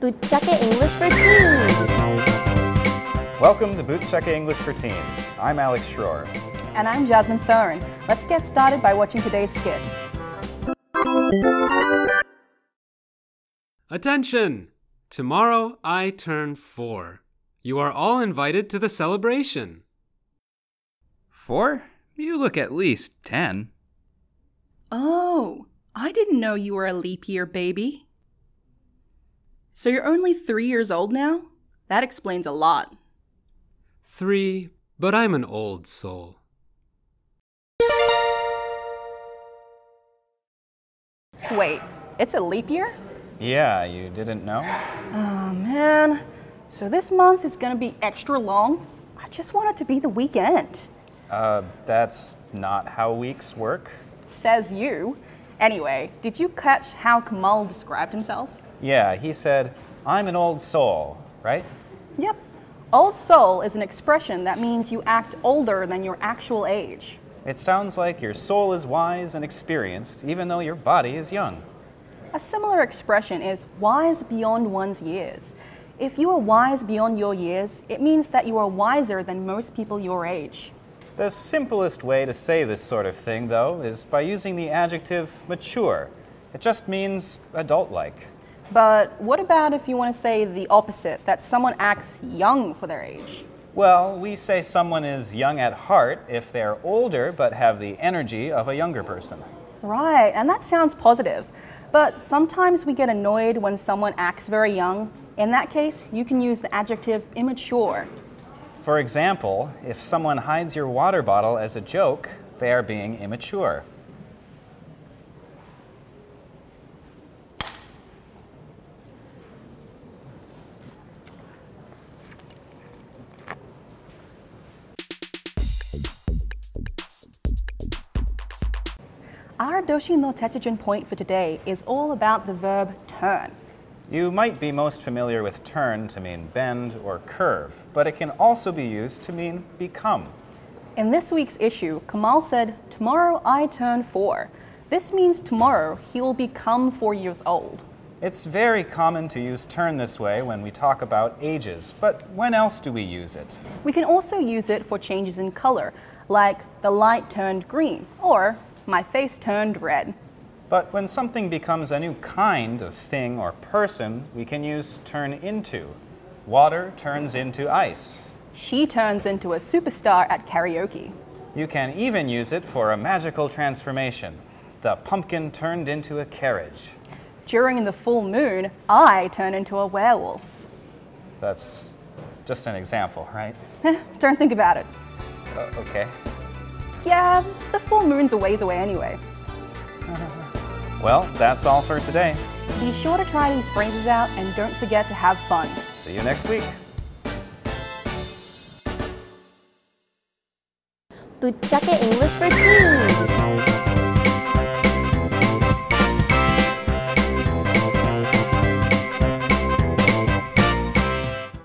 Bootjake English for Teens! Welcome to Bootjake English for Teens. I'm Alex Schroer. And I'm Jasmine Thorne. Let's get started by watching today's skit. Attention! Tomorrow I turn 4. You are all invited to the celebration. 4? You look at least 10. Oh, I didn't know you were a leap year baby. So you're only 3 years old now? That explains a lot. 3, but I'm an old soul. Wait, it's a leap year? Yeah, you didn't know? Oh man, so this month is gonna be extra long? I just want it to be the weekend. That's not how weeks work. Says you. Anyway, did you catch how Kamal described himself? Yeah, he said, I'm an old soul, right? Yep. Old soul is an expression that means you act older than your actual age. It sounds like your soul is wise and experienced, even though your body is young. A similar expression is wise beyond one's years. If you are wise beyond your years, it means that you are wiser than most people your age. The simplest way to say this sort of thing, though, is by using the adjective mature. It just means adult-like. But what about if you want to say the opposite, that someone acts young for their age? Well, we say someone is young at heart if they're older but have the energy of a younger person. Right, and that sounds positive. But sometimes we get annoyed when someone acts very young. In that case, you can use the adjective immature. For example, if someone hides your water bottle as a joke, they are being immature. Our Doshi no Tetsujin point for today is all about the verb turn. You might be most familiar with turn to mean bend or curve, but it can also be used to mean become. In this week's issue, Kamal said, tomorrow I turn 4. This means tomorrow he will become 4 years old. It's very common to use turn this way when we talk about ages, but when else do we use it? We can also use it for changes in color, like the light turned green, or my face turned red. But when something becomes a new kind of thing or person, we can use turn into. Water turns into ice. She turns into a superstar at karaoke. You can even use it for a magical transformation. The pumpkin turned into a carriage. During the full moon, I turn into a werewolf. That's just an example, right? Don't think about it. Okay. Yeah, the full moon's a ways away anyway. Well, that's all for today. Be sure to try these phrases out and don't forget to have fun. See you next week. Bootjake English for Teens.